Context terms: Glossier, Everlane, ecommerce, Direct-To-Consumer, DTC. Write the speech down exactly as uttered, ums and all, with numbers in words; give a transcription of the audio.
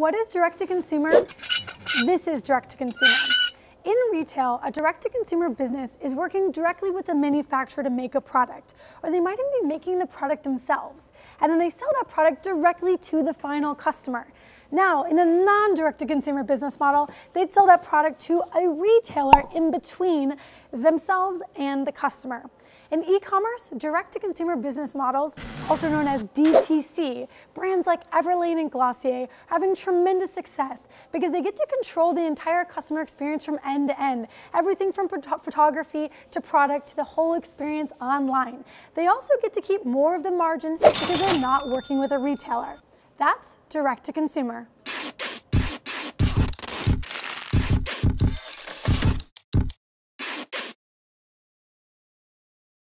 What is direct-to-consumer? This is direct-to-consumer. In retail, a direct-to-consumer business is working directly with a manufacturer to make a product, or they might even be making the product themselves, and then they sell that product directly to the final customer. Now, in a non-direct-to-consumer business model, they'd sell that product to a retailer in between themselves and the customer. In e-commerce, direct-to-consumer business models, also known as D T C, brands like Everlane and Glossier are having tremendous success because they get to control the entire customer experience from end to end, everything from photography to product to the whole experience online. They also get to keep more of the margin because they're not working with a retailer. That's direct-to-consumer.